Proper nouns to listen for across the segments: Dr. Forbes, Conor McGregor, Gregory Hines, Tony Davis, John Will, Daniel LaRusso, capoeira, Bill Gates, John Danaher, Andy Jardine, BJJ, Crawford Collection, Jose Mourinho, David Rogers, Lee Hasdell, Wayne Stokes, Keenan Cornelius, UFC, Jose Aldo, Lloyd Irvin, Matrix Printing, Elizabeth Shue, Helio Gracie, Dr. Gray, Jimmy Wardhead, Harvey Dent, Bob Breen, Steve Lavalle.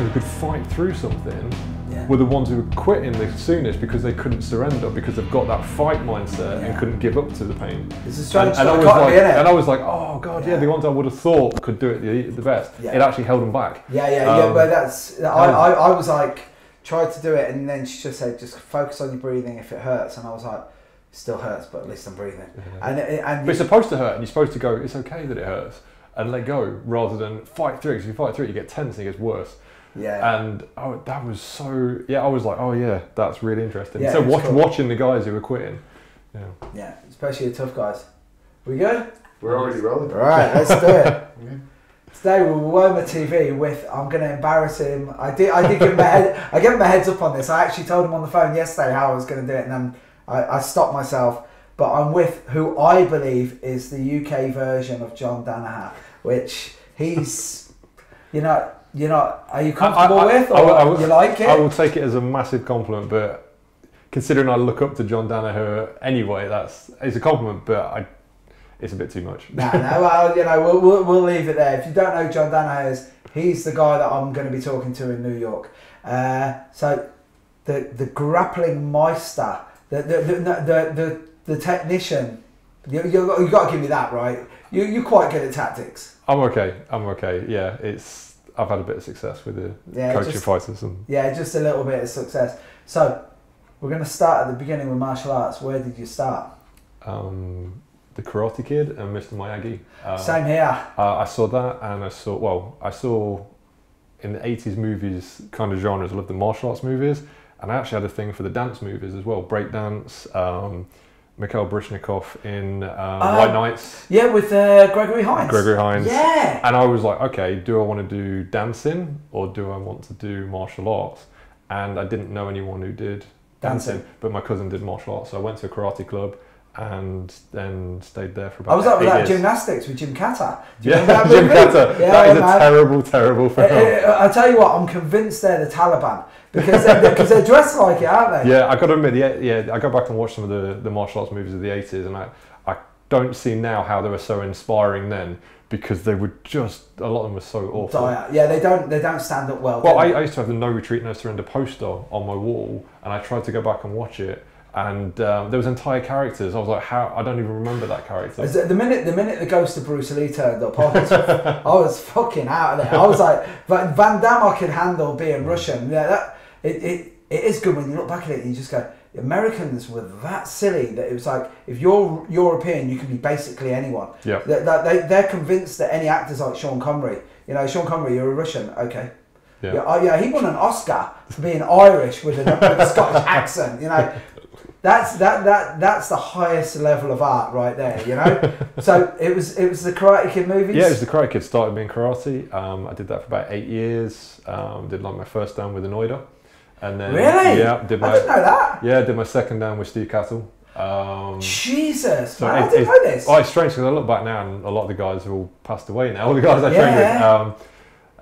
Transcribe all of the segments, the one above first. Jones who could fight through something were the ones who were quitting the soonest because they couldn't surrender, because they've got that fight mindset and couldn't give up to the pain. It's a strange and I was like, oh god, yeah, the ones I would have thought could do it the best, it actually held them back. But that's, I was like, tried to do it, and then she just said, just focus on your breathing. If it hurts, and I was like, still hurts, but at least I'm breathing. And but it's supposed to hurt, and you're supposed to go, it's okay that it hurts, and let go, rather than fight through. Because if you fight through, you get tense and it gets worse. And oh, that was so. I was like, oh yeah, that's really interesting. So watching the guys who were quitting. Yeah, especially the tough guys. We good? We're already rolling. All right, let's do it. Today we're Woma TV with, I'm going to embarrass him. I did give him a head, I gave him a heads up on this. I actually told him on the phone yesterday how I was going to do it, and then I stopped myself. But I'm with who I believe is the UK version of John Danaher, which he's, are you comfortable with, or you like it? I will take it as a massive compliment, but considering I look up to John Danaher anyway, it's a compliment, but it's a bit too much. Well, we'll leave it there. If you don't know who John Danaher is, he's the guy that I'm going to be talking to in New York. So the grappling meister, the technician, you got to give me that, right? You're quite good at tactics. I'm okay. Yeah, I've had a bit of success with the coaching fighters. Just a little bit of success. So we're going to start at the beginning with martial arts. Where did you start? The Karate Kid and Mr. Miyagi. Same here. I saw that, and I saw in the 80s movies kind of genres. I loved the martial arts movies, and I actually had a thing for the dance movies as well. Breakdance, Mikhail Baryshnikov in White Nights. Yeah, with Gregory Hines. Gregory Hines. Yeah. And I was like, okay, do I want to do dancing or do I want to do martial arts? And I didn't know anyone who did dancing, but my cousin did martial arts. So I went to a karate club and then stayed there for about 8 years. I was up with that gymnastics with Jim Katter. Jim Katter. That is a terrible film. I tell you what, I'm convinced they're the Taliban, because they're dressed like it, aren't they? Yeah, I got to admit, I go back and watch some of the martial arts movies of the 80s, and I don't see now how they were so inspiring then, because they were just, a lot of them were so awful. Yeah, they don't stand up well. Well, I used to have the No Retreat, No Surrender poster on my wall, and I tried to go back and watch it, and there was entire characters. I was like, how? I don't even remember that character. The minute the ghost of Bruce Lee turned up, I was fucking out of there. I was like, Van Damme I could handle being Russian. Yeah, it is good when you look back at it and you just go, the Americans were that silly that it was like, if you're European, you can be basically anyone. Yeah. They're convinced that any actor's like Sean Connery. Sean Connery, you're a Russian, okay. Yeah, he won an Oscar for being Irish with a Scottish accent, That's the highest level of art right there, So it was the Karate Kid movies. Yeah, it was the Karate Kid. Started me in karate. I did that for about 8 years. Did my first down with Enoeda, and then I didn't know that. Yeah, did my second down with Steve Castle. Jesus, so man, I didn't know this. Oh, it's strange because I look back now, and a lot of the guys have all passed away now. All the guys I trained with.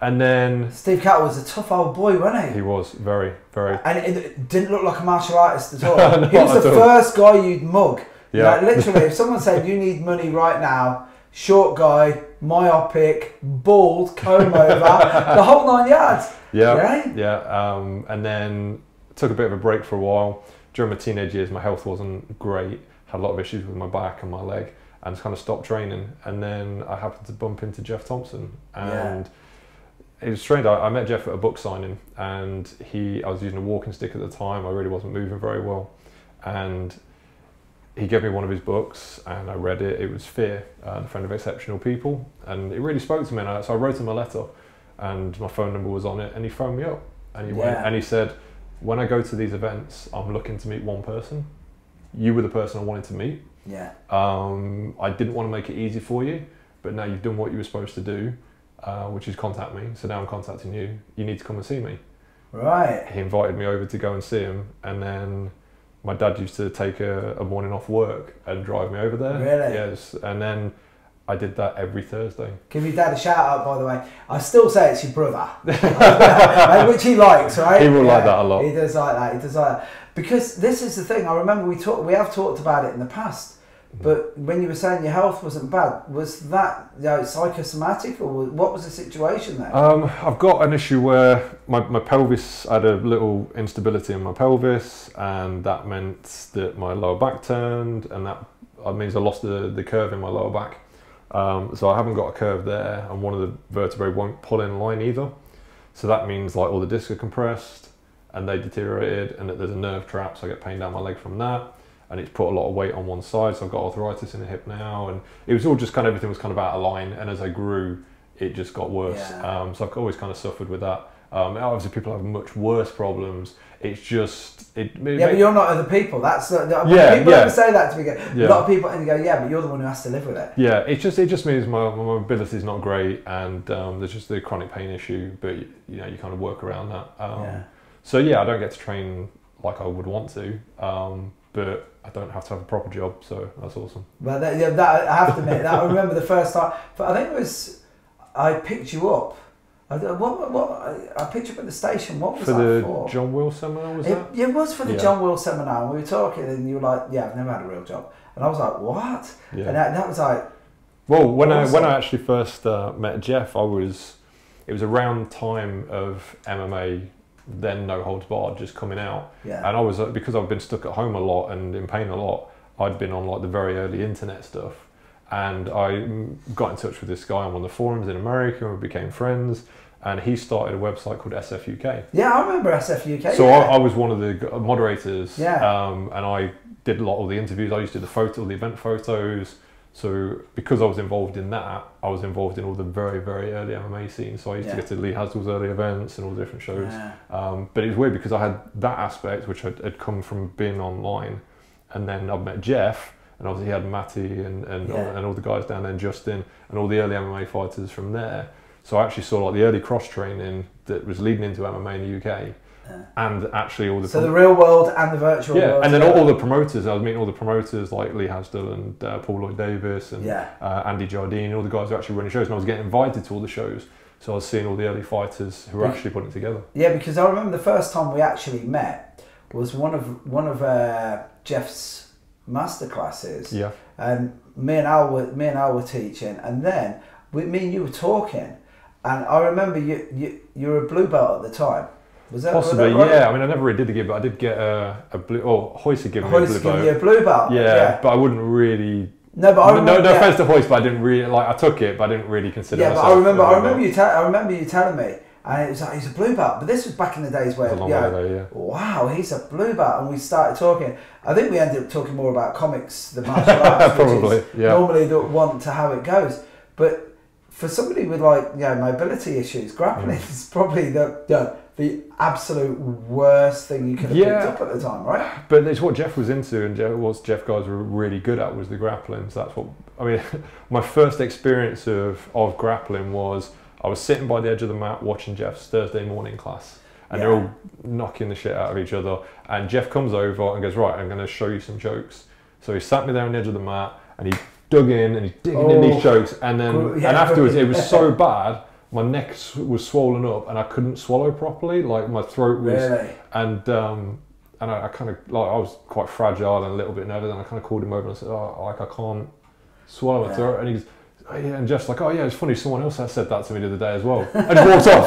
And then Steve Cattle was a tough old boy, wasn't he? He was, very, very. And it didn't look like a martial artist at all. He was the first guy you'd mug. Yeah. Like, literally, if someone said, you need money right now, short guy, myopic, bald, comb over, the whole 9 yards. Yeah, right? Yeah. And then took a bit of a break for a while. During my teenage years, my health wasn't great. Had a lot of issues with my back and my leg, and just kind of stopped training. And then I happened to bump into Geoff Thompson, and it was strange. I met Geoff at a book signing, and I was using a walking stick at the time. I really wasn't moving very well, and he gave me one of his books, and I read it. It was Fear, The Friend of Exceptional People, and it really spoke to me. So I wrote him a letter, and my phone number was on it, and he phoned me up, and he went, and he said, when I go to these events, I'm looking to meet one person. You were the person I wanted to meet. Yeah. I didn't want to make it easy for you, but now you've done what you were supposed to do. Which is contact me, so now I'm contacting you. You need to come and see me. Right. He invited me over to go and see him, and then my dad used to take a morning off work and drive me over there. Really? Yes, and then I did that every Thursday. Give your dad a shout out, by the way. I still say it's your brother, which he likes, right? He will like that a lot. He does like that, because this is the thing, I remember we have talked about it in the past, But when you were saying your health wasn't bad, was that, you know, psychosomatic, or what was the situation there? I've got an issue where my pelvis, I had a little instability in my pelvis, and that meant that my lower back turned, and that means I lost the curve in my lower back. So I haven't got a curve there, and one of the vertebrae won't pull in line either. So that means like all the discs are compressed and they deteriorated, and that there's a nerve trap, so I get pain down my leg from that. And it's put a lot of weight on one side, so I've got arthritis in the hip now, and it was all just kind of, everything was kind of out of line, and as I grew, it just got worse. Yeah. So I've always kind of suffered with that. Obviously people have much worse problems. It's just... but you're not other people. That's people ever say that to me. A lot of people, and they go, yeah, but you're the one who has to live with it. Yeah, it just means my mobility is not great, and there's just the chronic pain issue, but you kind of work around that. So yeah, I don't get to train like I would want to, but I don't have to have a proper job, so that's awesome. Well, I have to admit that. I remember the first time, I think it was, I picked you up. I picked you up at the station. What was that for? For the John Will seminar, was that? It was for the John Will seminar, and we were talking, and you were like, yeah, I've never had a real job. And I was like, what? Yeah. And that was like... Well, when I actually first met Geoff, it was around time of MMA, then No Holds Barred, just coming out. Yeah. And I was, because I've been stuck at home a lot and in pain a lot, I'd been on like the very early internet stuff. And I got in touch with this guy on one of the forums in America, and we became friends. And he started a website called SFUK. Yeah, I remember SFUK. So yeah. I was one of the moderators. Yeah. And I did a lot of the interviews. I used to do the event photos. So because I was involved in that, I was involved in all the very, very early MMA scenes. So I used to get to Lee Hasdell's early events and all the different shows. Yeah. But it was weird because I had that aspect, which had come from being online. And then I met Geoff, and obviously he had Matty and all the guys down there, and Justin, and all the early MMA fighters from there. So I actually saw like the early cross-training that was leading into MMA in the UK. Yeah. And actually all the... So the real world and the virtual world. Yeah, and then all the promoters. I was meeting all the promoters like Lee Hasdell and Paul Lloyd Davis and Andy Jardine, all the guys who actually running shows. And I was getting invited to all the shows. So I was seeing all the early fighters who were actually putting it together. Yeah, because I remember the first time we actually met was one of Geoff's masterclasses. Yeah. And me and Al were teaching. And then me and you were talking. And I remember you were a blue belt at the time. Was that possibly, right? Yeah. I mean, I never really did the give, but I did get a blue. Oh, Hoyce had given me a blue belt. You a blue belt. Yeah, yeah, but I wouldn't really. No, but I remember, no offense to Hoyce, but I didn't really like. I took it, but I didn't really consider. Yeah, myself but I remember you telling me, and it was like he's a blue belt. But this was back in the days where, wow, he's a blue belt, and we started talking. I think we ended up talking more about comics than martial arts, probably. Which is normally the one to how it goes, but for somebody with like mobility issues, grappling is probably the absolute worst thing you could have picked up at the time, right? But it's what Geoff was into, and what Geoff guys were really good at was the grappling. So that's what, I mean, my first experience of grappling was I was sitting by the edge of the mat watching Geoff's Thursday morning class, and they're all knocking the shit out of each other. And Geoff comes over and goes, right, I'm going to show you some jokes. So he sat me there on the edge of the mat, and he dug in, and he's digging in these jokes. And then and afterwards, it was so bad, my neck was swollen up and I couldn't swallow properly. Like my throat was, and I kind of like, I was quite fragile and a little bit nervous. And I kind of called him over and I said, "Oh, like I can't swallow my throat." And he goes, "Oh, yeah," and Geoff's like, "Oh yeah, it's funny. Someone else has said that to me the other day as well." And just walked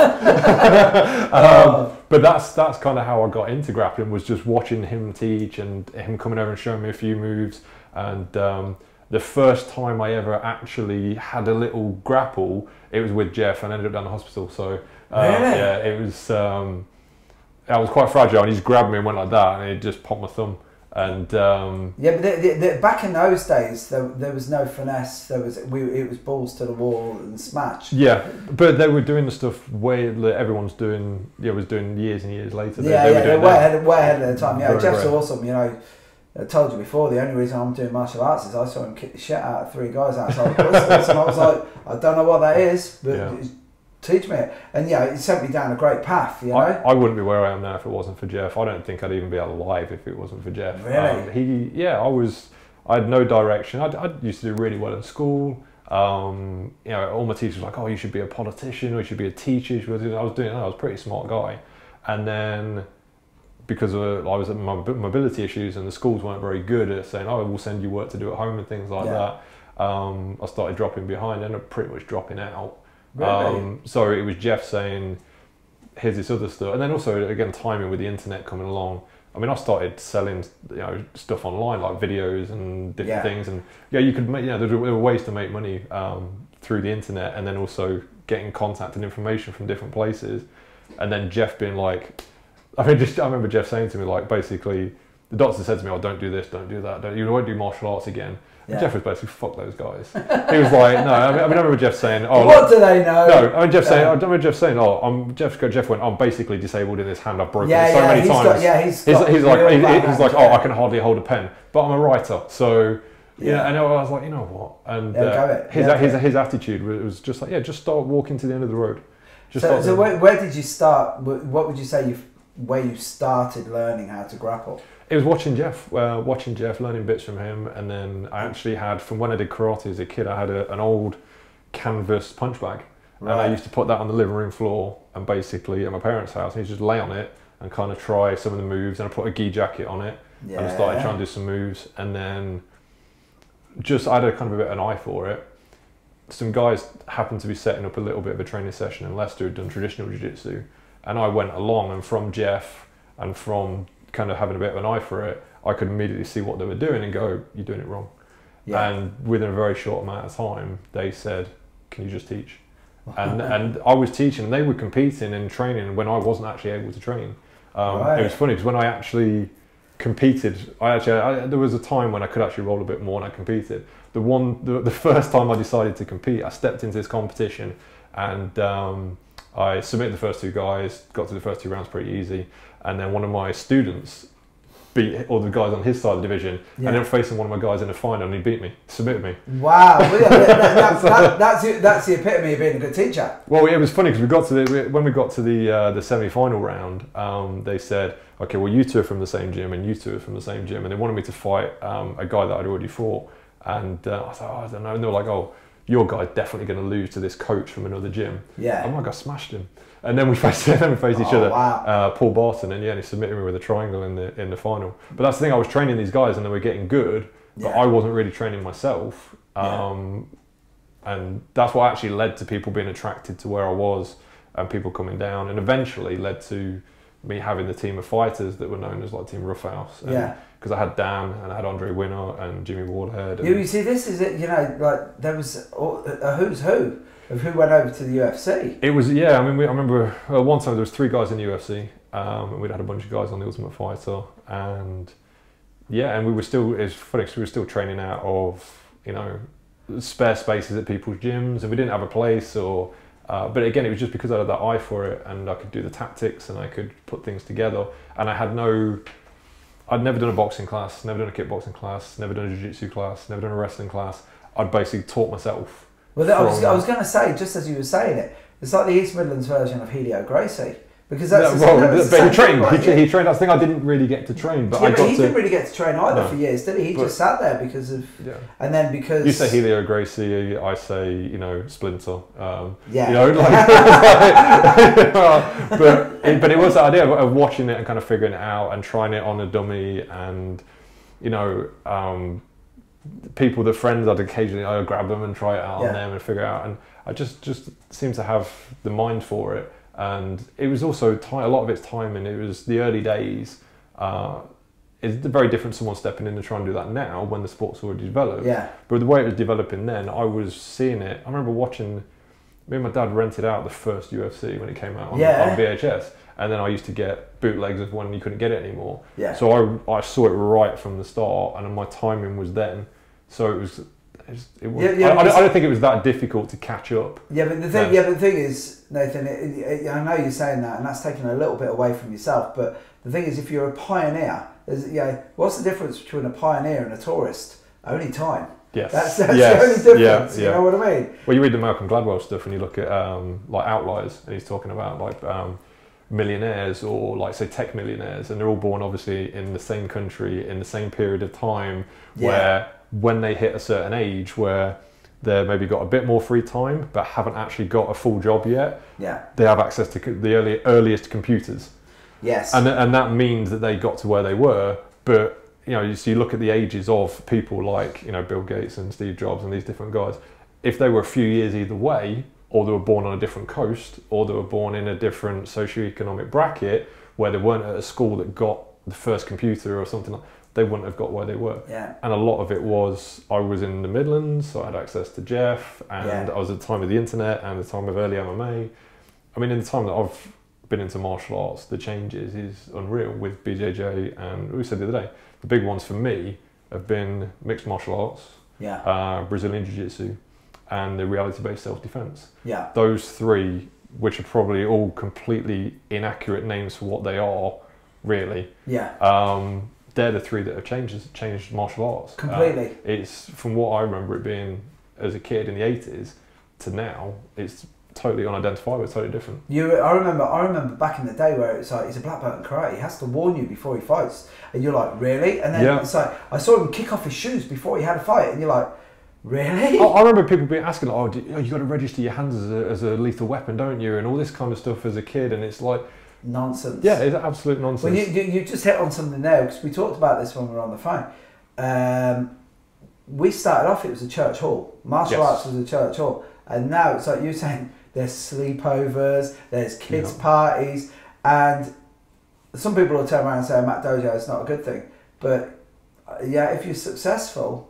off. But that's kind of how I got into grappling, was just watching him teach and him coming over and showing me a few moves. And the first time I ever actually had a little grapple, it was with Geoff, and ended up down the hospital. So really? Yeah, it was. I was quite fragile, and he just grabbed me and went like that, and it just popped my thumb. And yeah, but back in those days, there was no finesse. There was it was balls to the wall and smash. Yeah, but they were doing the stuff where everyone's doing. Yeah, was doing years and years later. They were way ahead of the time. Yeah, Geoff's awesome. You know. I told you before, the only reason I'm doing martial arts is I saw him kick the shit out of three guys outside Bristol, and I was like, I don't know what that is, but teach me it. And it sent me down a great path, I wouldn't be where I am now if it wasn't for Geoff. I don't think I'd even be alive if it wasn't for Geoff. Really? I had no direction. I used to do really well in school. All my teachers were like, "Oh, you should be a politician, or you should be a teacher." I was pretty smart guy. And then because I was at my mobility issues and the schools weren't very good at saying, oh, we'll send you work to do at home and things like that. I started dropping behind, ended up pretty much dropping out. Really? So it was Geoff saying, here's this other stuff. And then also, again, timing with the internet coming along. I mean, I started selling, you know, stuff online, like videos and different things. And you could make, there were ways to make money through the internet, and then also getting contact and information from different places. And then Geoff being like, I remember Geoff saying to me, like, basically, the doctor said to me, oh, don't do this, don't do that, you won't do martial arts again. Yeah. Geoff was basically, fuck those guys. He was like, no, I remember Geoff saying, oh, what do they know? No, I mean, Geoff saying, I remember Geoff saying, oh, Geoff went, I'm basically disabled in this hand, I've broken it so many times. He's like, oh, I can hardly hold a pen, but I'm a writer, so, and I was like, you know what? And his attitude was just like, just start walking to the end of the road. Just so where did you start? What would you say where you started learning how to grapple? It was watching Geoff, learning bits from him, and then I actually had, from when I did karate as a kid, I had an old canvas punch bag, and I used to put that on the living room floor, and basically at my parents' house, I used to just lay on it and kind of try some of the moves, and I put a gi jacket on it, and I started trying to do some moves, and then just I had a kind of a bit of an eye for it. Some guys happened to be setting up a little bit of a training session in Leicester who'd done traditional jiu-jitsu, and I went along, and from Geoff and from kind of having a bit of an eye for it, I could immediately see what they were doing and go, you're doing it wrong. Yeah. And within a very short amount of time, they said, can you just teach? And I was teaching, and they were competing and training when I wasn't actually able to train. It was funny because when I actually competed, there was a time when I could actually roll a bit more and I competed. The first time I decided to compete, I stepped into this competition and I submitted the first two guys, got to the first two rounds pretty easy, and then one of my students beat all the guys on his side of the division, and then facing one of my guys in the final, and he beat me, submitted me. Wow, that's the epitome of being a good teacher. Well, it was funny because when we got to the semi-final round, they said, okay, well, you two are from the same gym and you two are from the same gym, and they wanted me to fight a guy that I'd already fought, and I was like, oh, I don't know, and they were like, oh, your guy's definitely going to lose to this coach from another gym. Yeah. Oh my God, I smashed him. And then we faced each other. Wow. Paul Barton, and he submitted me with a triangle in the final. But that's the thing, I was training these guys and they were getting good, but I wasn't really training myself. And that's what actually led to people being attracted to where I was and people coming down, and eventually led to me having the team of fighters that were known as like Team Roughhouse. Because I had Dan and I had Andre Winner and Jimmy Wardhead. And you see, this is it, like there was a who's who of who went over to the UFC. It was, I mean, I remember one time there was three guys in the UFC, and we'd had a bunch of guys on The Ultimate Fighter, and and we were still, it's funny because we were still training out of, spare spaces at people's gyms, and we didn't have a place or, but again, it was just because I had that eye for it and I could do the tactics and I could put things together, and I had I'd never done a boxing class, never done a kickboxing class, never done a jiu-jitsu class, never done a wrestling class. I'd basically taught myself. Well, I was going to say, just as you were saying it, it's like the East Midlands version of Helio Gracie. Because that's he trained. That's the thing, I didn't really get to train. But he didn't really get to train either for years, did he? He just sat there because of... Yeah. And then because... You say Helio Gracie, I say, Splinter. But it was the idea of watching it and kind of figuring it out and trying it on a dummy, and, people, the friends, I'd occasionally grab them and try it out on them and figure it out. And I just seemed to have the mind for it. And it was also a lot of its timing. It was the early days. It's very different someone stepping in and trying to do that now when the sport's already developed. Yeah. But the way it was developing then, I was seeing it. I remember watching, me and my dad rented out the first UFC when it came out on VHS. And then I used to get bootlegs of one, you couldn't get it anymore. Yeah. So I saw it right from the start, and my timing was then. So it was... I don't think it was that difficult to catch up. But the thing is, Nathan, I know you're saying that, and that's taking a little bit away from yourself. But the thing is, if you're a pioneer, what's the difference between a pioneer and a tourist? Only time. Yes. That's the only difference. Yeah, yeah. You know what I mean? Well, you read the Malcolm Gladwell stuff, and you look at like Outliers, and he's talking about like millionaires or like say tech millionaires, and they're all born obviously in the same country in the same period of time where. When they hit a certain age where they've maybe got a bit more free time but haven't actually got a full job yet, they have access to the earliest computers. Yes. And that means that they got to where they were, but you know, so you look at the ages of people like, you know, Bill Gates and Steve Jobs and these different guys. If they were a few years either way, or they were born on a different coast, or they were born in a different socioeconomic bracket where they weren't at a school that got the first computer or something, they wouldn't have got where they were. Yeah. And a lot of it was, I was in the Midlands, so I had access to Geoff, and I was at the time of the internet and the time of early MMA. I mean, in the time that I've been into martial arts, the changes is unreal with BJJ, and we said the other day, the big ones for me have been mixed martial arts, Brazilian Jiu-Jitsu, and the reality-based self-defense. Yeah. Those three, which are probably all completely inaccurate names for what they are, really. Yeah. They're the three that have changed martial arts. Completely. It's, from what I remember it being as a kid in the 80s to now, it's totally unidentifiable, it's totally different. I remember back in the day where it's like, he's a black belt in karate, he has to warn you before he fights. And you're like, really? And then it's like, I saw him kick off his shoes before he had a fight, and you're like, really? I remember people being asking, like, oh, you got to register your hands as a lethal weapon, don't you? And all this kind of stuff as a kid, and it's like... nonsense. Yeah, it's absolute nonsense. Well, you just hit on something there, because we talked about this when we were on the phone. We started off, it was a church hall. Martial arts was a church hall. And now it's like you're saying, there's sleepovers, there's kids' parties, and some people will turn around and say, I'm at dojo, it's not a good thing. But yeah, if you're successful,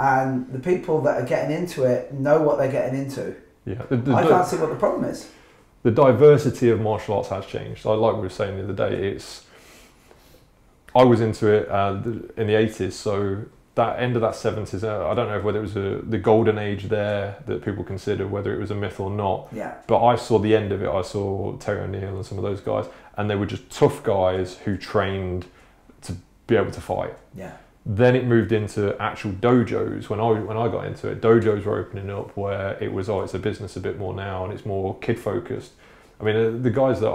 and the people that are getting into it know what they're getting into, I can't see what the problem is. The diversity of martial arts has changed. Like we were saying the other day, it's, I was into it in the 80s, so that end of that 70s, I don't know whether it was the golden age there that people consider, whether it was a myth or not. Yeah. But I saw the end of it. I saw Terry O'Neill and some of those guys, and they were just tough guys who trained to be able to fight. Yeah. Then it moved into actual dojos. When I got into it, dojos were opening up where it was, oh, it's a business a bit more now, and it's more kid focused. I mean, the guys that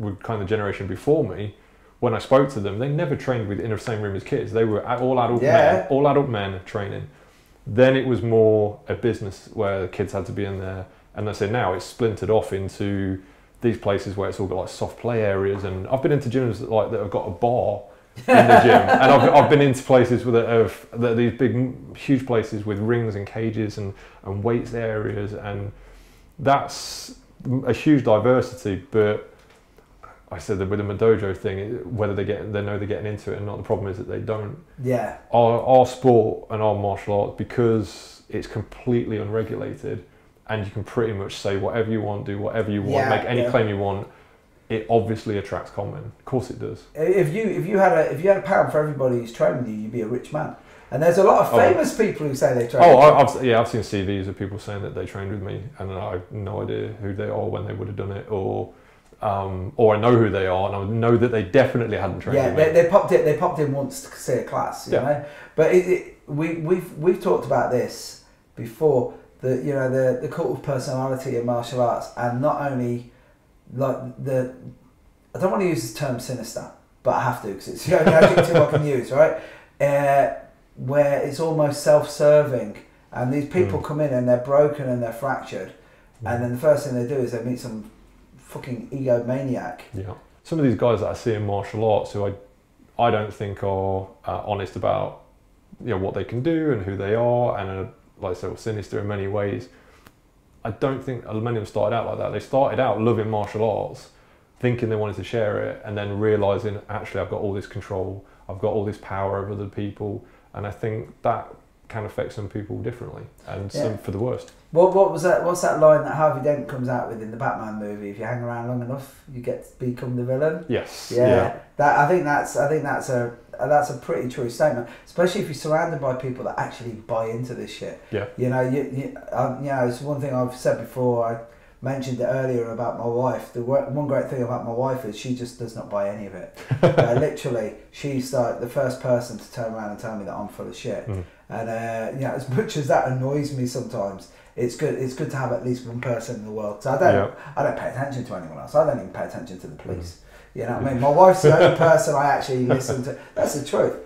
were kind of the generation before me, when I spoke to them, they never trained in the same room as kids. They were all adult men training. Then it was more a business where the kids had to be in there. And I said, now it's splintered off into these places where it's all got like soft play areas. And I've been into gyms that have got a bar in the gym. And I've been into places that these big, huge places with rings and cages and weights areas. And that's a huge diversity, but I said that with the Madojo thing, whether they know they're getting into it or not, the problem is that they don't. Yeah. Our sport and our martial arts, because it's completely unregulated and you can pretty much say whatever you want, do whatever you want, make any claim you want, it obviously attracts comment. Of course it does. If you had a pound for everybody who's training you, you'd be a rich man. And there's a lot of famous people who say they train. I've seen CVs of people saying that they trained with me, and I have no idea who they are, when they would have done it, or I know who they are, and I know that they definitely hadn't trained. Yeah, they popped in once to see a class, you know. But we've talked about this before. That, you know, the cult of personality in martial arts, and not only like the, I don't want to use the term sinister, but I have to because it's the only adjective I can use, right? Where it's almost self-serving, and these people come in and they're broken and they're fractured, and then the first thing they do is they meet some fucking egomaniac. Yeah, some of these guys that I see in martial arts who I don't think are honest about, you know, what they can do and who they are, and are, like I said, sinister in many ways. I don't think many of them started out like that. They started out loving martial arts, thinking they wanted to share it, and then realizing, actually, I've got all this control, I've got all this power over other people, and I think that can affect some people differently, and some for the worst. What was that? What's that line that Harvey Dent comes out with in the Batman movie? If you hang around long enough, you get to become the villain. Yes. Yeah. That I think that's a pretty true statement, especially if you're surrounded by people that actually buy into this shit. Yeah. You know, you know, it's one thing I've said before. I mentioned it earlier about my wife. The one great thing about my wife is she just does not buy any of it. Literally, she's like the first person to turn around and tell me that I'm full of shit. Mm. And you know, as much as that annoys me sometimes, it's good. It's good to have at least one person in the world. So I don't pay attention to anyone else. I don't even pay attention to the police. You know what I mean? My wife's the only person I actually listen to. That's the truth.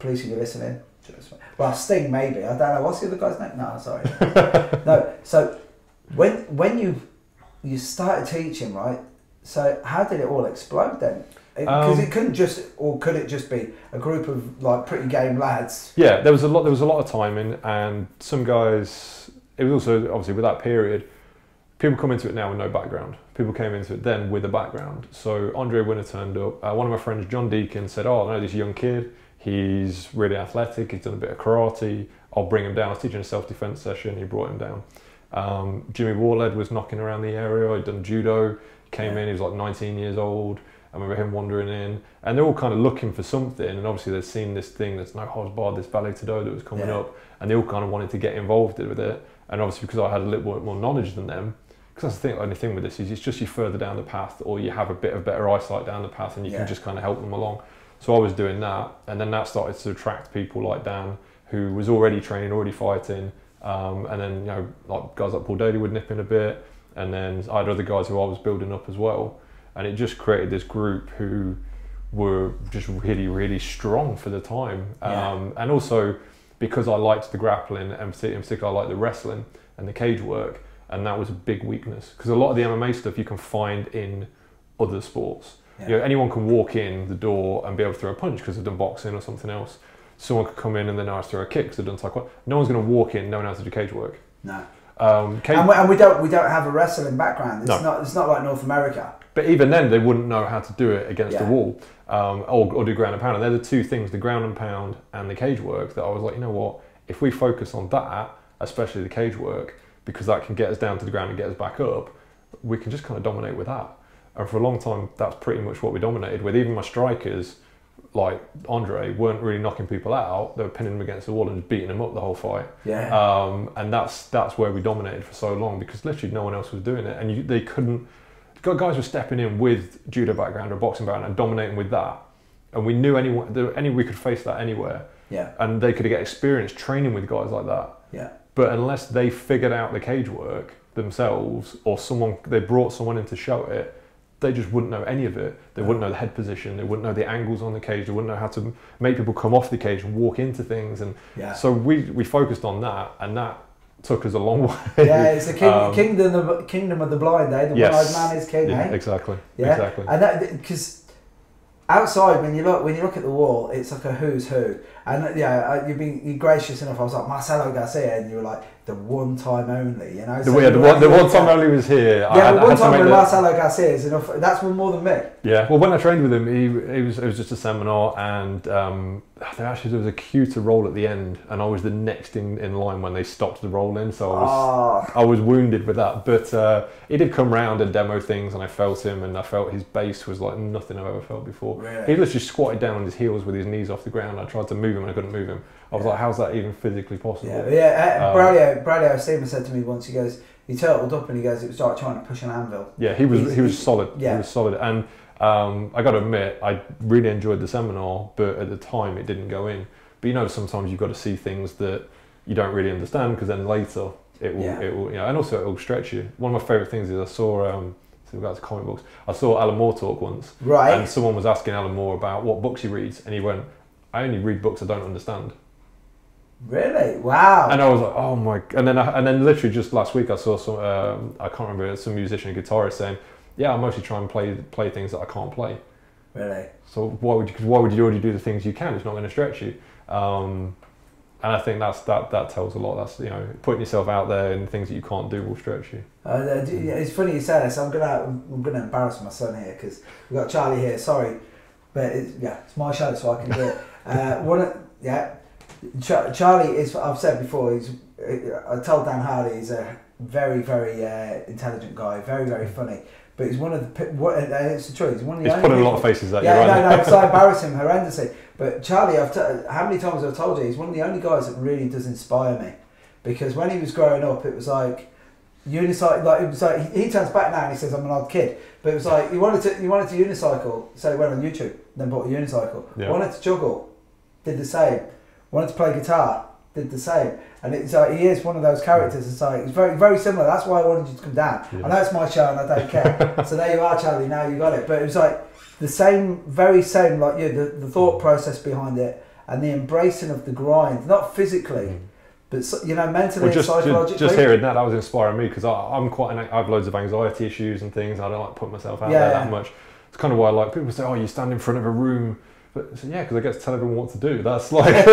Police, if you're listening. Well, Sting maybe. I don't know. What's the other guy's name? No, sorry. No. So when you started teaching, right? So how did it all explode then? Because it couldn't just, or could it just be a group of like pretty game lads? Yeah, there was a lot. There was a lot of timing, and some guys. It was also obviously with that period, people come into it now with no background. People came into it then with a background. So Andre Winner turned up. One of my friends, John Deacon, said, "Oh, I know this young kid. He's really athletic. He's done a bit of karate. I'll bring him down. I was teaching a self-defense session. He brought him down. Jimmy Wardhead was knocking around the area. He'd done judo. Came in. He was like 19 years old." I remember him wandering in, and they're all kind of looking for something, and obviously they've seen this thing that's no holds barred, this Valley to Do that was coming up, and they all kind of wanted to get involved with it. And obviously because I had a little bit more knowledge than them, because that's the thing, the only thing with this is it's just you further down the path, or you have a bit of better eyesight down the path, and you can just kind of help them along. So I was doing that, and then that started to attract people like Dan, who was already training, already fighting, and then you know like guys like Paul Daly would nip in a bit, and then I had other guys who I was building up as well. And it just created this group who were just really, really strong for the time. And also because I liked the grappling, and particularly I liked the wrestling and the cage work, and that was a big weakness. Because a lot of the MMA stuff you can find in other sports. You know, anyone can walk in the door and be able to throw a punch because they've done boxing or something else. Someone could come in and they know how to throw a kick because they've done taekwondo. No one's going to walk in knowing how to do cage work. No. And we don't have a wrestling background. It's not like North America. But even then, they wouldn't know how to do it against the wall or do ground and pound. And they're the two things, the ground and pound and the cage work, that I was like, you know what, if we focus on that, especially the cage work, because that can get us down to the ground and get us back up, we can just kind of dominate with that. And for a long time, that's pretty much what we dominated with. Even my strikers, like Andre, weren't really knocking people out. They were pinning them against the wall and beating them up the whole fight. And that's where we dominated for so long, because literally no one else was doing it. And they couldn't... Guys were stepping in with judo background or boxing background and dominating with that, and we knew we could face that anywhere. And they could get experience training with guys like that. But unless they figured out the cage work themselves, or they brought someone in to show it, they just wouldn't know any of it. They wouldn't know the head position. They wouldn't know the angles on the cage. They wouldn't know how to make people come off the cage and walk into things. And so we focused on that, and that took us a long way. It's the kingdom of the blind, eh? The one-eyed man is king, eh? Exactly. And that, because outside, when you look at the wall, it's like a who's who. And you're gracious enough. I was like Marcelo Garcia, and you were like the one time only, you know. So the one time only was here. Marcelo Garcia is enough. That's more than me. Yeah. Well, when I trained with him, it was just a seminar, and there was a cue to roll at the end, and I was the next in line when they stopped the roll in. So I was wounded with that. But he did come round and demo things, and I felt him, and I felt his base was like nothing I've ever felt before. Really? He literally squatted down on his heels with his knees off the ground. I tried to move him and I couldn't move him. I was like, how's that even physically possible? Braulio Stephen said to me once, he turtled up and he goes, it was like trying to push an anvil. He was solid. He was solid. And I got to admit, I really enjoyed the seminar, but at the time it didn't go in. But you know, sometimes you've got to see things that you don't really understand, because then later it will, you know, and also it will stretch you. One of my favourite things is I saw, regards to comic books, I saw Alan Moore talk once. Right. And someone was asking Alan Moore about what books he reads, and he went, I only read books I don't understand. Really? Wow. And I was like, oh my... And then literally just last week I saw some, I can't remember, some musician, guitarist saying, yeah, I mostly try and play things that I can't play. Really? So why would you already do the things you can? It's not going to stretch you. And I think that tells a lot. That's, you know, putting yourself out there and things that you can't do will stretch you. It's funny you say this. I'm gonna embarrass my son here, because we've got Charlie here. Sorry, but it's my show, so I can do it. Charlie is, I've said before, I told Dan Hardy, he's a very, very intelligent guy, very, very funny. But he's one of the... it's the truth. He's put a lot of faces at you, right? No, because I embarrass him horrendously. But Charlie, how many times I've told you, he's one of the only guys that really does inspire me. Because when he was growing up, it was like... unicycle, like, it was like, he turns back now and he says, I'm an odd kid. But it was like, he wanted to unicycle, so he went on YouTube, then bought a unicycle. Yeah. Wanted to juggle, did the same. Wanted to play guitar, did the same. And it's like, he is one of those characters. It's like, it's very, very similar. That's why I wanted you to come down. Yeah. I know it's my show and I don't care. So there you are, Charlie, now you got it. But it was like the same, very same, like you, the thought process behind it and the embracing of the grind, not physically, But you know, mentally, well, psychologically. Just hearing that was inspiring me, because I'm quite. I've loads of anxiety issues and things. I don't like putting myself out there that much. It's kind of why I like people say, "Oh, you stand in front of a room." But so, yeah, because I get to tell everyone what to do. That's like,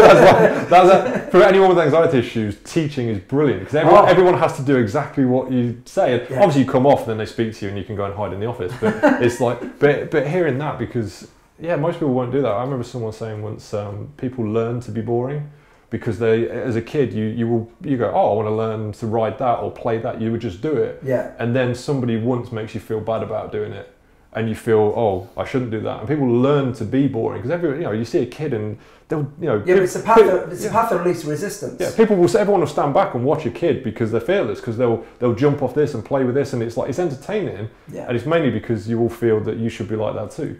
for anyone with anxiety issues, teaching is brilliant, because everyone has to do exactly what you say. And obviously, you come off and then they speak to you, and you can go and hide in the office. But it's like, but hearing that, because most people won't do that. I remember someone saying once, people learn to be boring because they, as a kid, you go, oh, I want to learn to ride that or play that. You would just do it, and then somebody once makes you feel bad about doing it. And you feel, oh, I shouldn't do that. And people learn to be boring, because everyone, you see a kid and they'll, it's a path of least resistance. Yeah, everyone will stand back and watch a kid because they're fearless, because they'll jump off this and play with this, and it's like, it's entertaining, and it's mainly because you all feel that you should be like that too.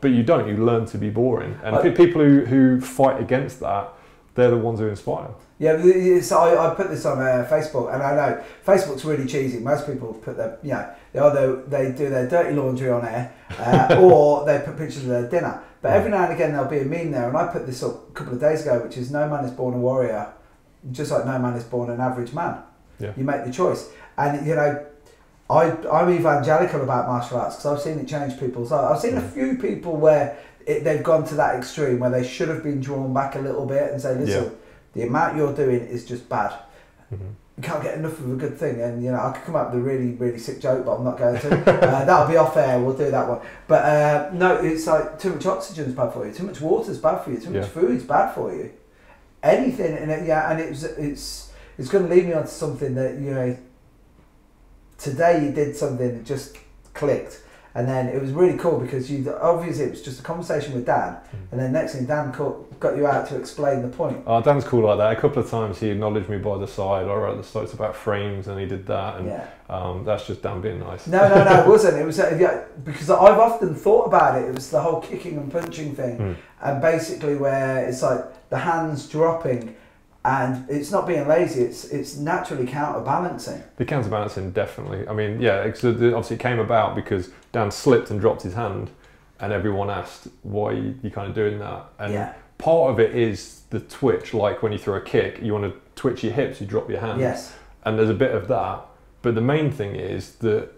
But you don't. You learn to be boring, and people who fight against that, they're the ones who inspire. Yeah, so I put this on Facebook, and I know Facebook's really cheesy. Most people put their, they do their dirty laundry on air, or they put pictures of their dinner. But every now and again, there'll be a meme there, and I put this up a couple of days ago, which is, no man is born a warrior, just like no man is born an average man. Yeah. You make the choice. And, you know, I'm evangelical about martial arts, because I've seen it change people's lives. I've seen a few people where they've gone to that extreme, where they should have been drawn back a little bit and say, listen, the amount you're doing is just bad. You can't get enough of a good thing. And, you know, I could come up with a really, really sick joke, but I'm not going to. That'll be off air. We'll do that one. But no, it's like, too much oxygen is bad for you. Too much water is bad for you. Too much food is bad for you. Anything. And it's going to lead me on to something that, you know, today you did something that just clicked. And then it was really cool, because you obviously, it was just a conversation with Dan, and then next thing, Dan got you out to explain the point. Oh, Dan's cool like that. A couple of times he acknowledged me by the side. I wrote the slides about frames, and he did that, and that's just Dan being nice. No, it wasn't. It was because I've often thought about it. It was the whole kicking and punching thing, and basically where it's like the hands dropping. And it's not being lazy, it's naturally counterbalancing. The counterbalancing, definitely. I mean, obviously it came about because Dan slipped and dropped his hand, and everyone asked, why are you kind of doing that? And part of it is the twitch, like when you throw a kick, you want to twitch your hips, you drop your hand. And there's a bit of that, but the main thing is that,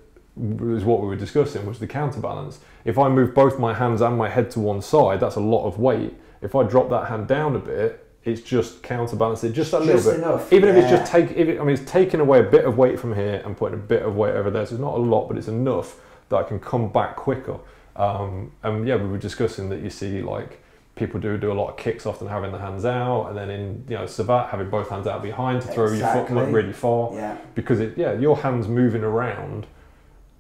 is what we were discussing, was the counterbalance. If I move both my hands and my head to one side, that's a lot of weight. If I drop that hand down a bit, it's just counterbalancing, just a little bit. Enough. Even if it's just it's taking away a bit of weight from here and putting a bit of weight over there. So it's not a lot, but it's enough that I can come back quicker. And yeah, we were discussing that you see, like, people do a lot of kicks, often having the hands out, and then in Savat, having both hands out behind to throw your foot up really far. Because your hands moving around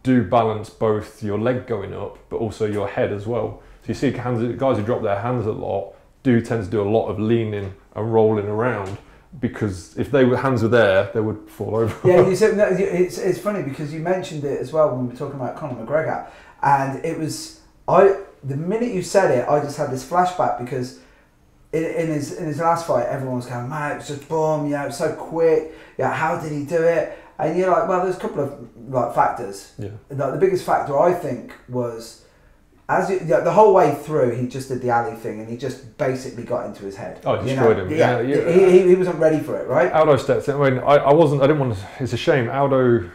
do balance both your leg going up, but also your head as well. So you see guys who drop their hands a lot tend to do a lot of leaning and rolling around, because if their hands were there, they would fall over. You said, no, it's funny because you mentioned it as well when we were talking about Conor McGregor, and it was the minute you said it, I just had this flashback, because in his last fight, everyone was going, man, it was just boom, it was so quick, how did he do it? And you're like, well, there's a couple of factors. Like, the biggest factor I think was, the whole way through, he just did the alley thing, and he just basically got into his head. Oh, destroyed him. He wasn't ready for it, right? Aldo steps in. I mean, I wasn't. I didn't want to. It's a shame, Aldo.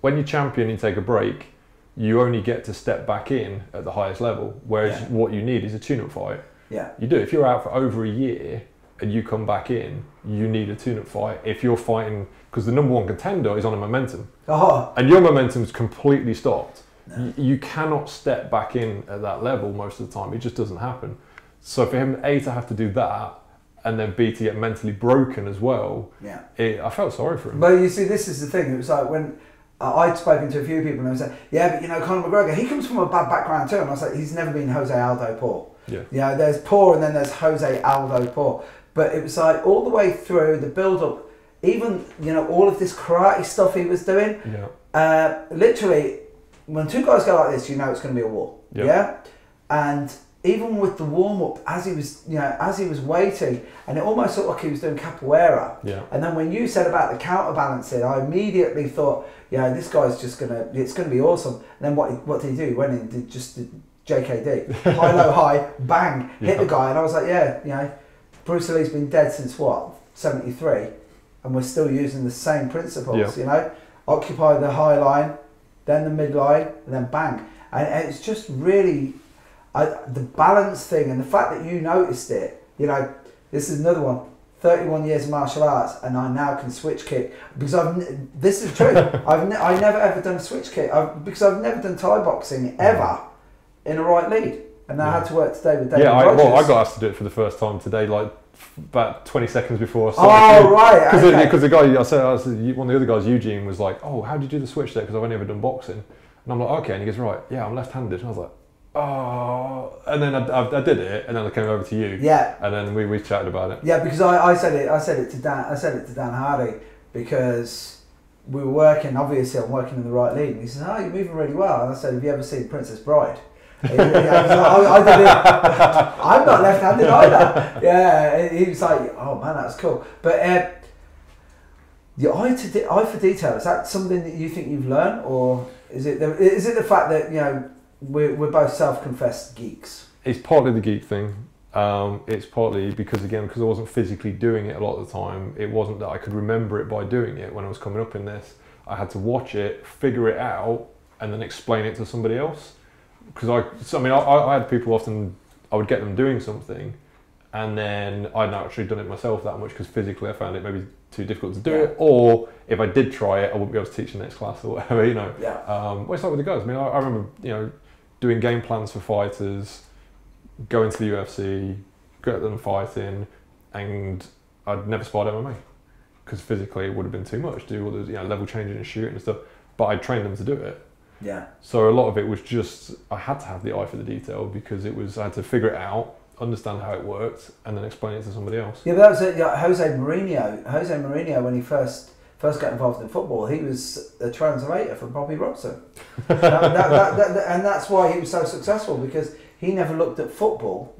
When you champion, you take a break. You only get to step back in at the highest level. Whereas what you need is a tune-up fight. You do. If you're out for over a year and you come back in, you need a tune-up fight. If you're fighting, because the #1 contender is on a momentum, and your momentum's completely stopped. You cannot step back in at that level most of the time. It just doesn't happen. So for him, A, to have to do that, and then B, to get mentally broken as well, I felt sorry for him. But you see, this is the thing. It was like when I'd spoken to a few people and I was like, but Conor McGregor, he comes from a bad background too. And I was like, he's never been Jose Aldo poor. There's poor and then there's Jose Aldo poor. But it was like all the way through the build-up, even, all of this karate stuff he was doing, literally, when two guys go like this, it's going to be a war. And even with the warm up, as he was, as he was waiting, and it almost looked like he was doing capoeira. And then when you said about the counterbalancing, I immediately thought, this guy's just it's going to be awesome. And then what did he do? He went in and did just the JKD, high, low, high, bang, hit the guy, and I was like, Bruce Lee's been dead since what? 73, and we're still using the same principles, yeah. You know, occupy the high line, then the midline, and then bang. And it's just really the balance thing, and the fact that you noticed it, you know, this is another one. 31 years of martial arts, and I now can switch kick because I've. This is true. I never ever done switch kick because I've never done Thai boxing ever in a right lead, and I had to work today with David Rogers. Well, I got asked to do it for the first time today, like about 20 seconds before. I started. Oh right, because okay. The guy I said one of the other guys, Eugene, was like, "Oh, how do you do the switch there? Because I've only ever done boxing," and I'm like, "Okay," and he goes, "Right, yeah, I'm left-handed," and I was like. Oh, and then I did it, and then I came over to you. Yeah. And then we chatted about it. Yeah, because I said it to Dan Hardy because we were working. Obviously, I'm working in the right league. And he says, "Oh, you're moving really well." And I said, "Have you ever seen Princess Bride?" I'm not left-handed either. Yeah. He was like, "Oh man, that's cool." But the eye for detail, is that something that you think you've learned, or is it the fact that you know? We're both self-confessed geeks. It's partly the geek thing. It's partly because I wasn't physically doing it a lot of the time. It wasn't that I could remember it by doing it when I was coming up in this. I had to watch it, figure it out, and then explain it to somebody else. Because I had people often, I would get them doing something, and then I'd not actually done it myself that much because physically I found it maybe too difficult to do it, or if I did try it, I wouldn't be able to teach the next class or whatever, you know. Yeah. Well, it's like with the guys. I mean, I remember, you know, doing game plans for fighters, going to the UFC, get them fighting, and I'd never sparred MMA because physically it would have been too much to do all the level changing and shooting and stuff. But I trained them to do it. Yeah. So a lot of it was just I had to have the eye for the detail because it was I had to figure it out, understand how it worked, and then explain it to somebody else. Yeah, but that was it. Like Jose Mourinho. Jose Mourinho, when he first got involved in football, he was a translator for Bobby Robson. And that's why he was so successful, because he never looked at football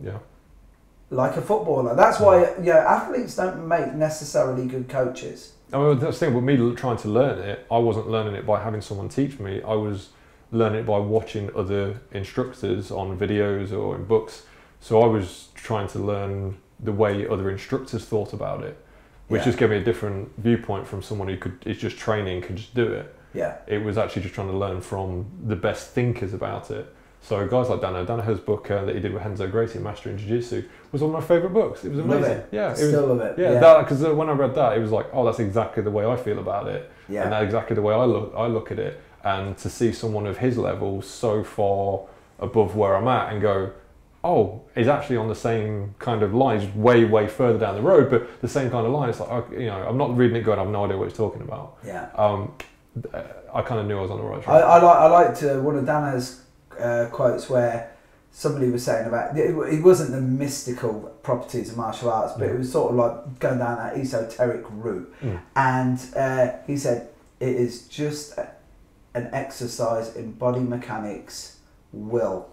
like a footballer. That's why athletes don't make necessarily good coaches. I mean, that's the thing with me trying to learn it, I wasn't learning it by having someone teach me. I was learning it by watching other instructors on videos or in books. So I was trying to learn the way other instructors thought about it. Which just gave me a different viewpoint from someone who is just training, could just do it. Yeah. It was actually just trying to learn from the best thinkers about it. So guys like Danaher's book that he did with Henzo Gracie, Master in Jiu-Jitsu, was one of my favourite books. It was amazing. Love it. Yeah, still love it. Yeah, because when I read that, it was like, oh, that's exactly the way I feel about it. Yeah. And that's exactly the way I look at it. And to see someone of his level so far above where I'm at and go, oh, it's actually on the same kind of lines, way, way further down the road, but the same kind of line. It's like, you know, I'm not reading it going, I have no idea what it's talking about. Yeah. I kind of knew I was on the right track. I liked one of Dana's quotes where somebody was saying about, it wasn't the mystical properties of martial arts, but it was sort of like going down that esoteric route. Mm. And he said, it is just an exercise in body mechanics, will.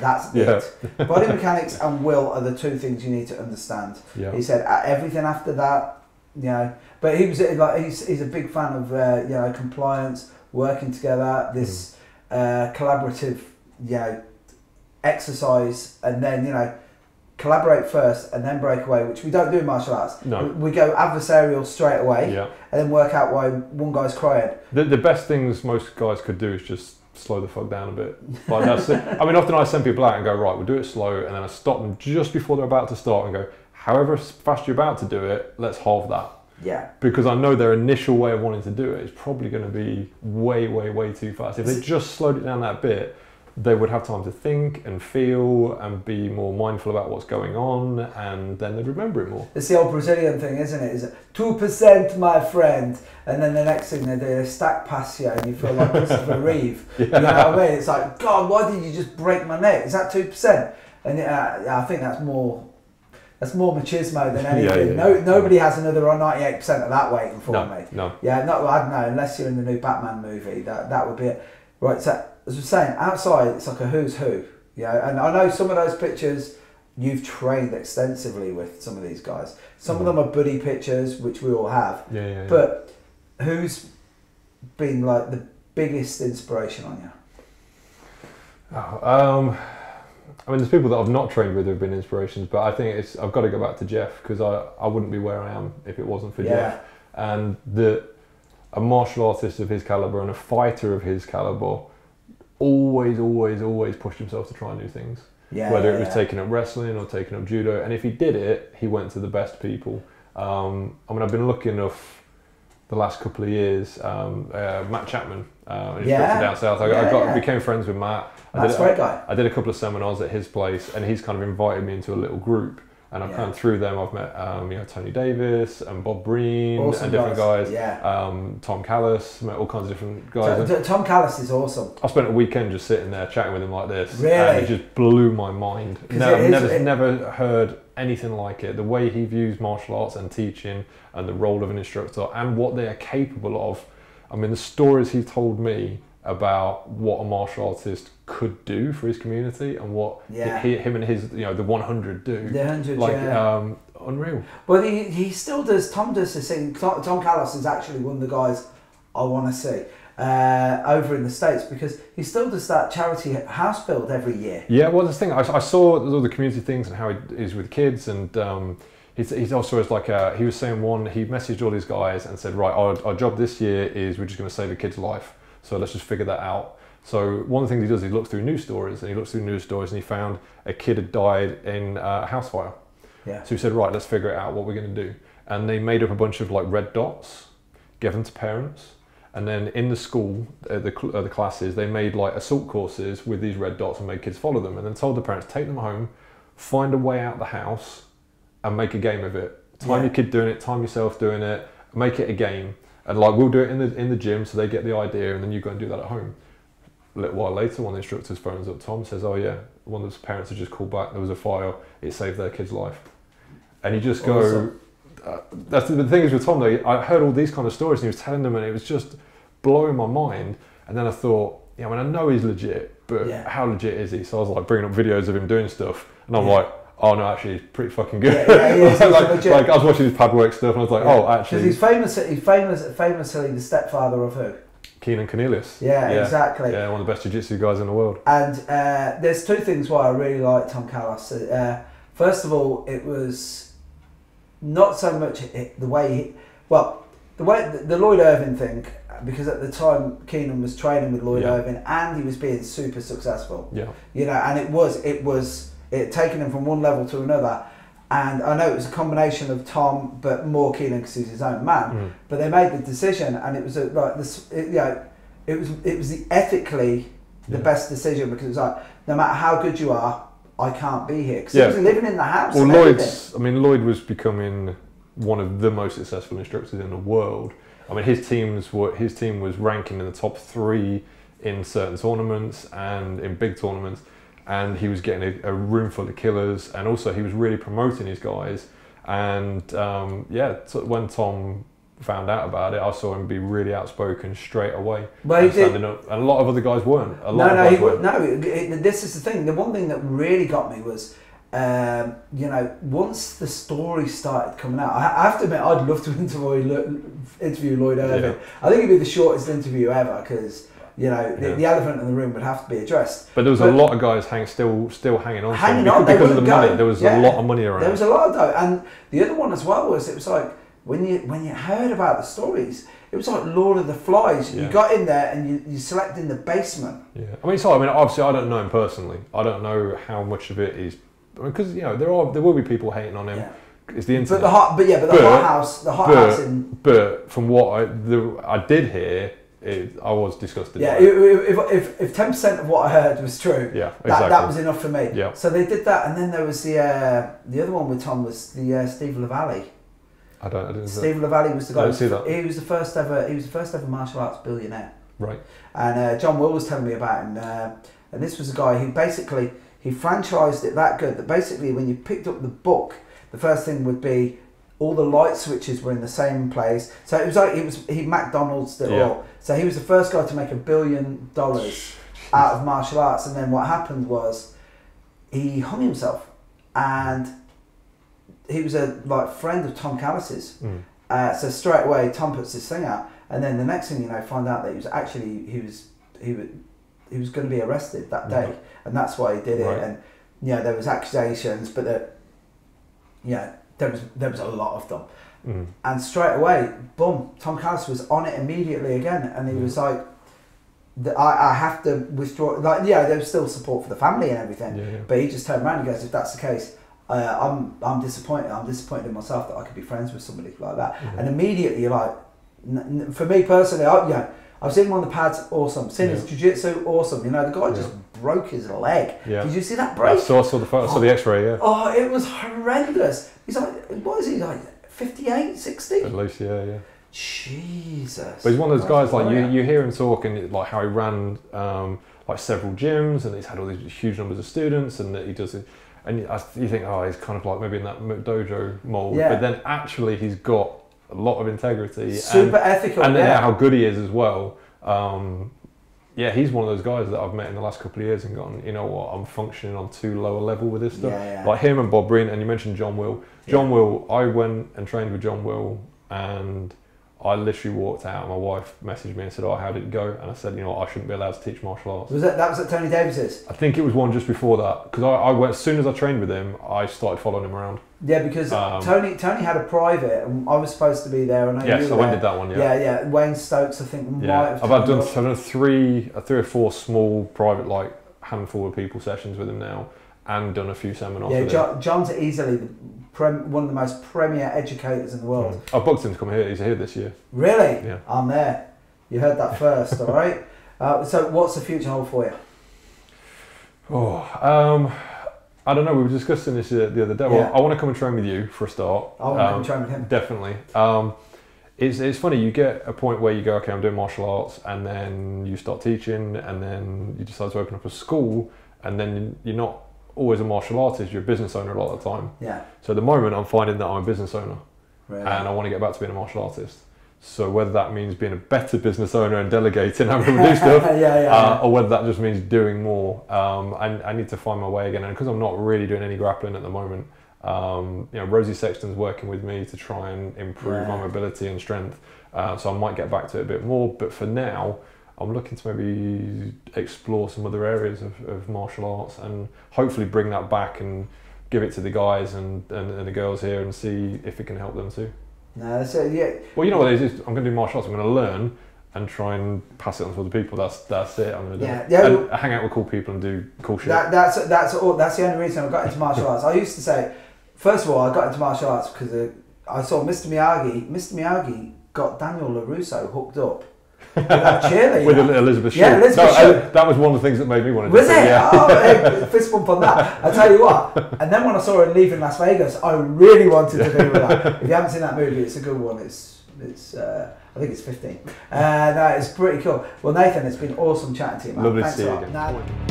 That's it. Body mechanics and will are the two things you need to understand. Yeah. He said everything after that, you know. But he was like, he's a big fan of you know, compliance, working together, this collaborative, you know, exercise, and then you know, collaborate first and then break away, which we don't do in martial arts. No, we go adversarial straight away, and then work out why one guy's crying. The best things most guys could do is just slow the fuck down a bit. Like that's it. I mean, often I send people out and go, right, we'll do it slow, and then I stop them just before they're about to start and go, however fast you're about to do it, let's halve that. Yeah. Because I know their initial way of wanting to do it is probably going to be way, way, way too fast. If they just slowed it down that bit, they would have time to think and feel and be more mindful about what's going on, and then they'd remember it more. It's the old Brazilian thing, isn't it? It's 2%, my friend, and then the next thing they do is stack past you and you feel like Christopher Reeve. Yeah. You know what I mean? It's like, God, why did you just break my neck? Is that 2%? And I think that's more machismo than anything. Nobody has another 98% of that waiting for me. No. Yeah, not I don't know, unless you're in the new Batman movie, that would be it. Right, so as we're saying, outside it's like a who's who, and I know some of those pictures you've trained extensively with some of these guys. Some of them are buddy pictures, which we all have. Yeah. But who's been like the biggest inspiration on you? Oh, I mean, there's people that I've not trained with who have been inspirations, but I think it's, I've got to go back to Geoff, because I wouldn't be where I am if it wasn't for Geoff. And a martial artist of his calibre and a fighter of his calibre always, always pushed himself to try and do things. Yeah, whether it was taking up wrestling or taking up judo. And if he did it, he went to the best people. I mean, I've been lucky enough the last couple of years, Matt Chapman, he's down south. I became friends with Matt. That's a great guy. I did a couple of seminars at his place, and he's kind of invited me into a little group. And I've kind of through them, I've met you know, Tony Davis and Bob Breen and different guys. Tom Callas, met all kinds of different guys. Tom Callas is awesome. I spent a weekend just sitting there chatting with him like this, and it just blew my mind. No, I've never heard anything like it. The way he views martial arts and teaching and the role of an instructor and what they are capable of. I mean, the stories he told me about what a martial artist could do for his community and what him and his, you know, the 100 do. The 100, like, unreal. Well, he still does, Tom does this thing. Tom Callas is actually one of the guys I want to see over in the States, because he still does that charity house build every year. Yeah, well, this thing, I saw all the community things and how he is with kids, and he's also is like, he was saying one, he messaged all these guys and said, right, our job this year is we're just going to save a kid's life. So let's just figure that out. So one of the things he does is he looks through news stories, and he found a kid had died in a house fire. Yeah. So he said, right, let's figure it out what we're going to do. And they made up a bunch of like red dots, gave them to parents, and then in the school, the classes, they made like assault courses with these red dots and made kids follow them, and then told the parents, take them home, find a way out the house, and make a game of it. Time your kid doing it, time yourself doing it, make it a game. And like, we'll do it in the gym, so they get the idea, and then you go and do that at home. A little while later, one of the instructors phones up Tom, says, oh yeah, one of his parents had just called back, there was a fire, it saved their kid's life. And you just go, that's the thing is with Tom though, I heard all these kind of stories and he was telling them, and it was just blowing my mind. And then I thought, yeah, I mean, I know he's legit, but how legit is he? So I was like bringing up videos of him doing stuff, and I'm like, oh no, actually, he's pretty fucking good. Like, I was watching his pad work stuff, and I was like, oh, actually. Because he's famously the stepfather of who? Keenan Cornelius. Yeah, exactly. Yeah, one of the best jiu-jitsu guys in the world. And there's two things why I really like Tom Callas. First of all, it was not so much the way he, well, the way the Lloyd Irvin thing, because at the time Keenan was training with Lloyd Irvin, and he was being super successful. Yeah. You know, and it taken him from one level to another, and I know it was a combination of Tom, but more Keenan because he's his own man. But they made the decision, and it was the ethically the best decision, because it was like, no matter how good you are, I can't be here, because he was living in the house. Well, Lloyd was becoming one of the most successful instructors in the world. I mean, his team was ranking in the top 3 in certain tournaments and in big tournaments. And he was getting a room full of killers, and also he was really promoting his guys. And when Tom found out about it, I saw him be really outspoken straight away. Well, he did. Up, and a lot of other guys weren't. This is the thing. The one thing that really got me was, you know, once the story started coming out, I have to admit, I'd love to interview Lloyd Irvin. Yeah. I think it'd be the shortest interview ever, because, you know, the elephant in the room would have to be addressed. But there was a lot of guys still hanging on. Hanging on because of the money. There was a lot of money around. There was a lot of dough. And the other one as well was, it was like, when you heard about the stories, it was like Lord of the Flies. You got in there and you select in the basement. Yeah, I mean, so I mean, obviously, I don't know him personally. I don't know how much of it is, because I mean, you know, there will be people hating on him. Yeah. It's the internet. But the hot house. But from what I did hear, I was disgusted. Yeah, if 10% of what I heard was true, that was enough for me. Yeah. So they did that, and then there was the other one with Tom was the Steve Lavalle. I didn't. Steve Lavalle was the guy. I didn't see that. He was the first ever martial arts billionaire. Right. And John Will was telling me about him, and this was a guy who basically he franchised it that good that basically when you picked up the book, the first thing would be, all the light switches were in the same place, so it was like he McDonald's it all. So he was the first guy to make $1 billion out of martial arts, and then what happened was he hung himself, and he was a friend of Tom Callas's. So straight away Tom puts this thing out, and then the next thing you know, find out that he was actually he was he was going to be arrested that day, and that's why he did it. And yeah, there was accusations, but there was a lot of them. And straight away, boom, Tom Callas was on it immediately again, and he was like, I have to withdraw. Like, yeah, there was still support for the family and everything, but he just turned around and goes, if that's the case, I'm disappointed. I'm disappointed in myself that I could be friends with somebody like that. And immediately, like, for me personally, I've seen him on the pads, awesome. Seen his jiu-jitsu, awesome. You know, the guy just broke his leg. Did you see that break? I saw the photo, saw the X-ray. Oh, it was horrendous. He's like, what is he like? 58, 60? At least, yeah. Jesus. But he's one of those guys, like, you hear him talk and like how he ran like several gyms, and he's had all these huge numbers of students, and that he does it. And you think, oh, he's kind of like maybe in that dojo mold, but then actually he's got a lot of integrity, super ethical, and then how good he is as well. Yeah, he's one of those guys that I've met in the last couple of years and gone, you know what, I'm functioning on too low a level with this stuff. Like him and Bob Breen, and you mentioned John Will. John Will, I went and trained with John Will, and I literally walked out. My wife messaged me and said, "Oh, how did it go?" And I said, "You know, I shouldn't be allowed to teach martial arts." That was at Tony Davis's? I think it was one just before that, because I went, as soon as I trained with him, I started following him around. Yeah, because Tony had a private, and I was supposed to be there. And I went and did that one. Yeah. Wayne Stokes, I think. Yeah, I've done three or four small private, like handful of people sessions with him now, and done a few seminars. Yeah, John's easily one of the most premier educators in the world. I booked him to come here. He's here this year. Really? Yeah. I'm there. You heard that first, all right? So what's the future hold for you? Oh, I don't know. We were discussing this the other day. Well, I want to come and train with you for a start. I want to come and train with him. Definitely. It's funny, you get a point where you go, okay, I'm doing martial arts, and then you start teaching, and then you decide to open up a school, and then you're not always a martial artist, you're a business owner a lot of the time. Yeah. So at the moment I'm finding that I'm a business owner, and I want to get back to being a martial artist. So whether that means being a better business owner and delegating how people do stuff, or whether that just means doing more, I need to find my way again. And because I'm not really doing any grappling at the moment, you know, Rosie Sexton's working with me to try and improve my mobility and strength. So I might get back to it a bit more, but for now, I'm looking to maybe explore some other areas of martial arts and hopefully bring that back and give it to the guys and the girls here and see if it can help them too. No, so yeah. Well, you know what it is, I'm going to do martial arts, I'm going to learn and try and pass it on to other people. That's it. I'm going to do it. Yeah, and hang out with cool people and do cool shit. That's the only reason I got into martial arts. I used to say, first of all, I got into martial arts because I saw Mr. Miyagi. Mr. Miyagi got Daniel LaRusso hooked up with that cheerleader. With Elizabeth Shue. Yeah, Elizabeth Shue. That was one of the things that made me want to do it. Was it? Yeah. Oh, fist bump on that. I tell you what. And then when I saw her leaving Las Vegas, I really wanted to do that. If you haven't seen that movie, it's a good one. It's I think it's 15. No, it's pretty cool. Well, Nathan, it's been awesome chatting to you, man. Lovely to see you again.